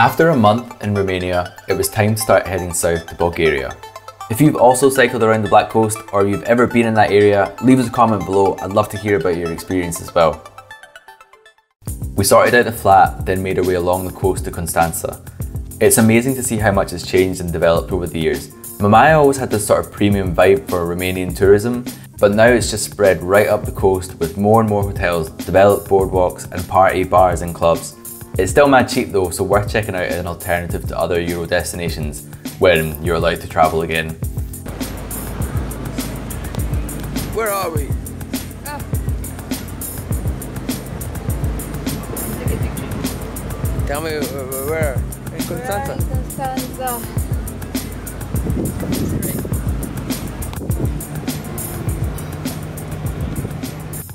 After a month in Romania, it was time to start heading south to Bulgaria. If you've also cycled around the Black Coast or you've ever been in that area, leave us a comment below. I'd love to hear about your experience as well. We sorted out a flat, then made our way along the coast to Constanta. It's amazing to see how much has changed and developed over the years. Mamaia always had this sort of premium vibe for Romanian tourism, but now it's just spread right up the coast with more and more hotels, developed boardwalks and party bars and clubs. It's still mad cheap though, so worth checking out as an alternative to other Euro destinations when you're allowed to travel again. Where are we? Tell me where? In Constanta.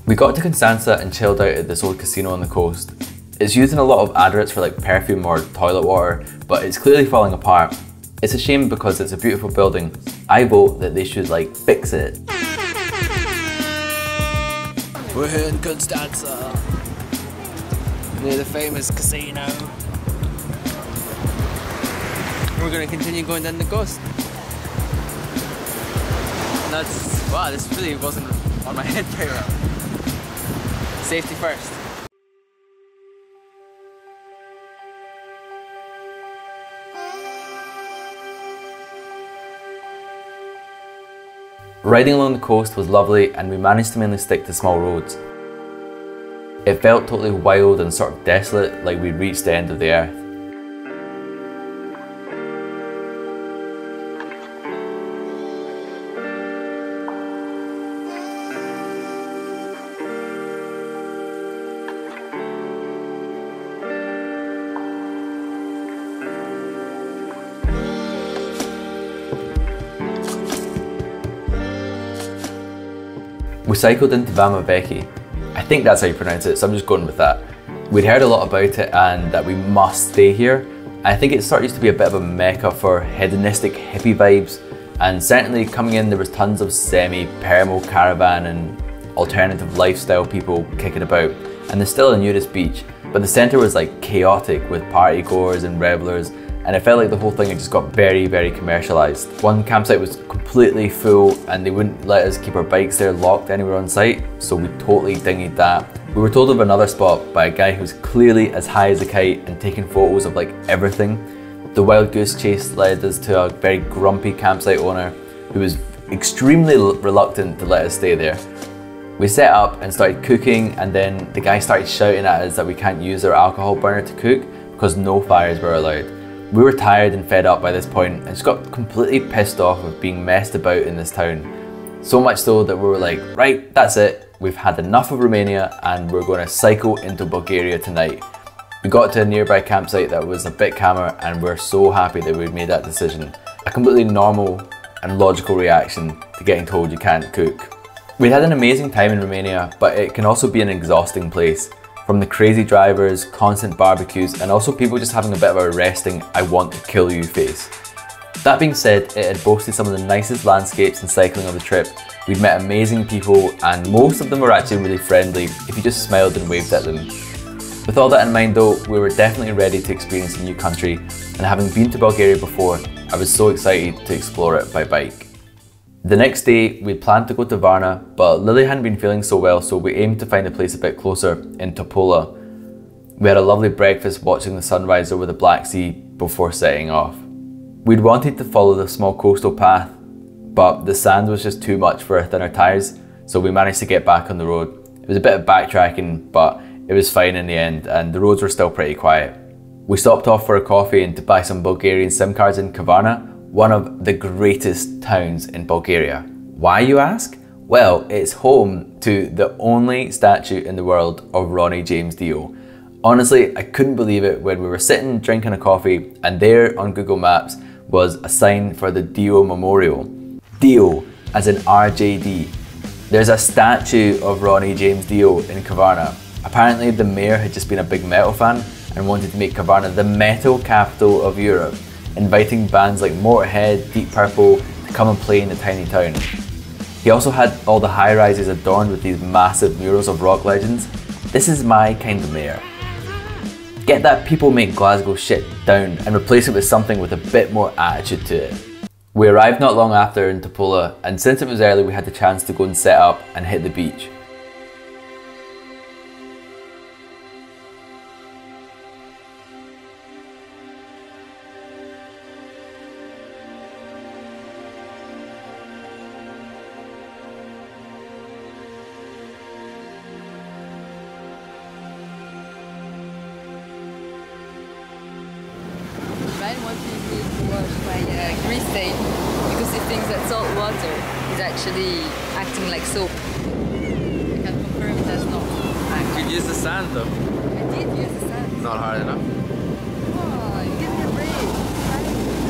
We got to Constanta and chilled out at this old casino on the coast. It's using a lot of adverts for like perfume or toilet water, but it's clearly falling apart. It's a shame because it's a beautiful building. I vote that they should like fix it. We're here in Constanta, near the famous casino. We're going to continue going down the coast. Wow, this really wasn't on my head very well. Safety first. Riding along the coast was lovely and we managed to mainly stick to small roads. It felt totally wild and sort of desolate, like we'd reached the end of the earth. We cycled into Vama Veche. I think that's how you pronounce it, so I'm just going with that. We'd heard a lot about it and that we must stay here. I think it sort of used to be a bit of a mecca for hedonistic hippie vibes, and certainly coming in there was tons of semi-permal caravan and alternative lifestyle people kicking about, and there's still a nudist beach, but the centre was like chaotic with partygoers and revellers, and it felt like the whole thing had just got very, very commercialised. One campsite was completely full and they wouldn't let us keep our bikes there locked anywhere on site, so we totally dinghied that. We were told of another spot by a guy who's clearly as high as a kite and taking photos of like everything. The wild goose chase led us to a very grumpy campsite owner who was extremely reluctant to let us stay there. We set up and started cooking, and then the guy started shouting at us that we can't use our alcohol burner to cook because no fires were allowed. We were tired and fed up by this point and just got completely pissed off with being messed about in this town. So much so that we were like, right, that's it. We've had enough of Romania and we're going to cycle into Bulgaria tonight. We got to a nearby campsite that was a bit calmer and we're so happy that we'd made that decision. A completely normal and logical reaction to getting told you can't cook. We'd had an amazing time in Romania, but it can also be an exhausting place. From the crazy drivers, constant barbecues, and also people just having a bit of a resting I want to kill you face. That being said, it had boasted some of the nicest landscapes and cycling of the trip. We'd met amazing people and most of them were actually really friendly if you just smiled and waved at them. With all that in mind though, we were definitely ready to experience a new country, and having been to Bulgaria before, I was so excited to explore it by bike. The next day, we planned to go to Varna, but Lily hadn't been feeling so well, so we aimed to find a place a bit closer in Topola. We had a lovely breakfast watching the sunrise over the Black Sea before setting off. We'd wanted to follow the small coastal path, but the sand was just too much for our thinner tyres, so we managed to get back on the road. It was a bit of backtracking, but it was fine in the end, and the roads were still pretty quiet. We stopped off for a coffee and to buy some Bulgarian SIM cards in Kavarna, one of the greatest towns in Bulgaria. Why, you ask? Well, it's home to the only statue in the world of Ronnie James Dio. Honestly, I couldn't believe it when we were sitting drinking a coffee and there on Google Maps was a sign for the Dio Memorial. Dio, as in RJD. There's a statue of Ronnie James Dio in Kavarna. Apparently the mayor had just been a big metal fan and wanted to make Kavarna the metal capital of Europe, inviting bands like Motörhead, Deep Purple to come and play in the tiny town. He also had all the high rises adorned with these massive murals of rock legends. This is my kind of mayor. Get that people make Glasgow shit down and replace it with something with a bit more attitude to it. We arrived not long after in Topola, and since it was early we had the chance to go and set up and hit the beach.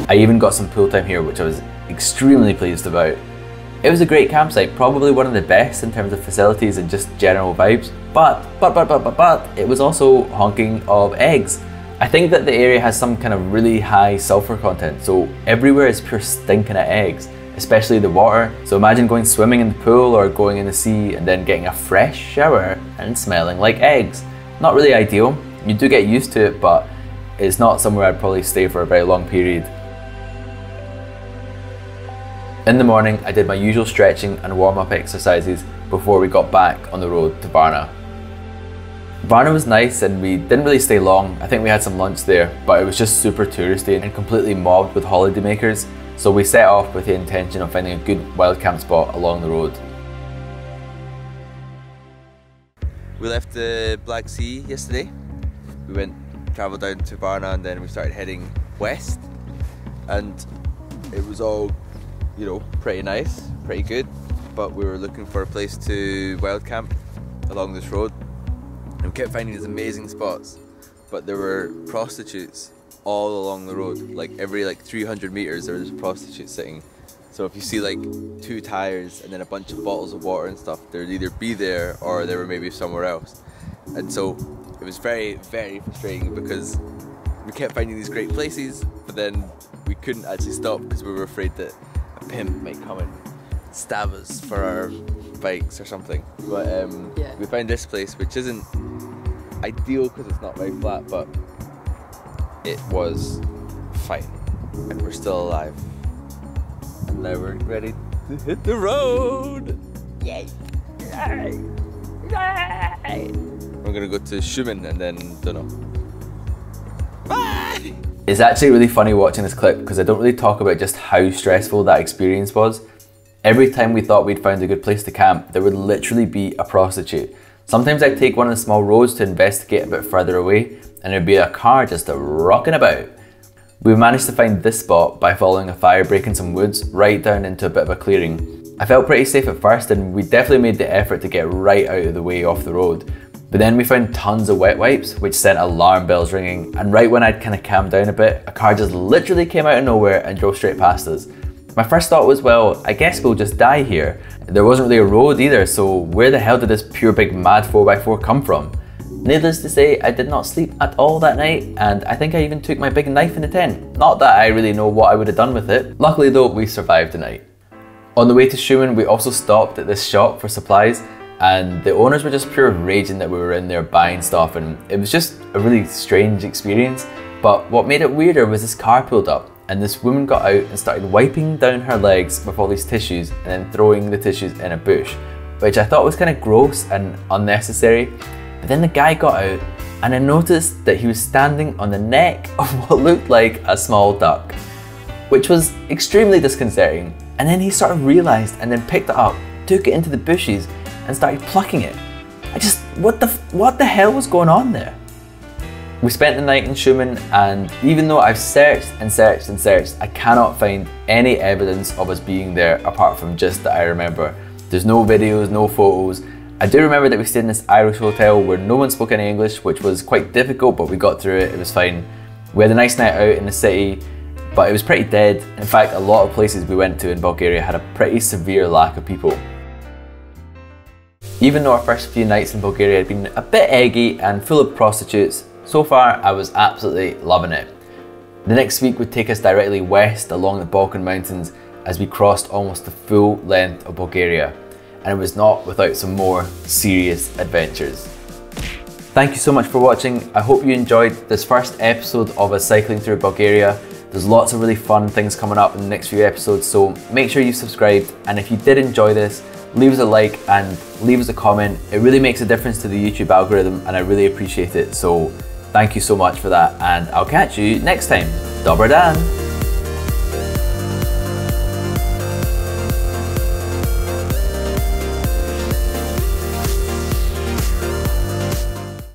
I even got some pool time here, which I was extremely pleased about. It was a great campsite, probably one of the best in terms of facilities and just general vibes, but it was also honking of eggs. I think that the area has some kind of really high sulfur content, so everywhere is pure stinking at eggs, especially the water. So imagine going swimming in the pool or going in the sea and then getting a fresh shower and smelling like eggs. Not really ideal. You do get used to it, but it's not somewhere I'd probably stay for a very long period. In the morning, I did my usual stretching and warm-up exercises before we got back on the road to Varna. Varna was nice and we didn't really stay long. I think we had some lunch there, but it was just super touristy and completely mobbed with holidaymakers, so we set off with the intention of finding a good wild camp spot along the road. We left the Black Sea yesterday. We travelled down to Varna and then we started heading west, and it was all, you know, pretty nice, pretty good, but we were looking for a place to wild camp along this road and we kept finding these amazing spots, but there were prostitutes all along the road. Like every 300 meters there was a prostitute sitting, so if you see two tires and then a bunch of bottles of water and stuff, they'd either be there or they were maybe somewhere else. And so it was very, very frustrating because we kept finding these great places, but then we couldn't actually stop because we were afraid that pimp might come and stab us for our bikes or something. But we found this place, which isn't ideal because it's not very flat, but it was fine and we're still alive, and now we're ready to hit the road. Yay! Yay! Yay! We're gonna go to Shumen and then Dunno. It's actually really funny watching this clip because I don't really talk about just how stressful that experience was. Every time we thought we'd found a good place to camp, there would literally be a prostitute. Sometimes I'd take one of the small roads to investigate a bit further away and there'd be a car just rocking about. We managed to find this spot by following a fire break in some woods right down into a bit of a clearing. I felt pretty safe at first and we definitely made the effort to get right out of the way off the road. But then we found tons of wet wipes, which sent alarm bells ringing, and right when I'd kind of calmed down a bit, a car just literally came out of nowhere and drove straight past us. My first thought was, well, I guess we'll just die here. There wasn't really a road either, so where the hell did this pure big mad 4x4 come from? Needless to say, I did not sleep at all that night, and I think I even took my big knife in the tent. Not that I really know what I would have done with it. Luckily though, we survived the night. On the way to Shumen, we also stopped at this shop for supplies, and the owners were just pure raging that we were in there buying stuff, and it was just a really strange experience. But what made it weirder was this car pulled up and this woman got out and started wiping down her legs with all these tissues and then throwing the tissues in a bush, which I thought was kind of gross and unnecessary. But then the guy got out and I noticed that he was standing on the neck of what looked like a small duck, which was extremely disconcerting. And then he sort of realised and then picked it up, took it into the bushes and started plucking it. I just, what the hell was going on there? We spent the night in Shumen, and even though I've searched and searched and searched, I cannot find any evidence of us being there apart from just that I remember. There's no videos, no photos. I do remember that we stayed in this Irish hotel where no one spoke any English, which was quite difficult, but we got through it, it was fine. We had a nice night out in the city, but it was pretty dead. In fact, a lot of places we went to in Bulgaria had a pretty severe lack of people. Even though our first few nights in Bulgaria had been a bit eggy and full of prostitutes, so far I was absolutely loving it. The next week would take us directly west along the Balkan Mountains as we crossed almost the full length of Bulgaria, and it was not without some more serious adventures. Thank you so much for watching. I hope you enjoyed this first episode of us cycling through Bulgaria. There's lots of really fun things coming up in the next few episodes, so make sure you've subscribed. And if you did enjoy this, leave us a like and leave us a comment. It really makes a difference to the YouTube algorithm and I really appreciate it. So thank you so much for that and I'll catch you next time. Dobar dan!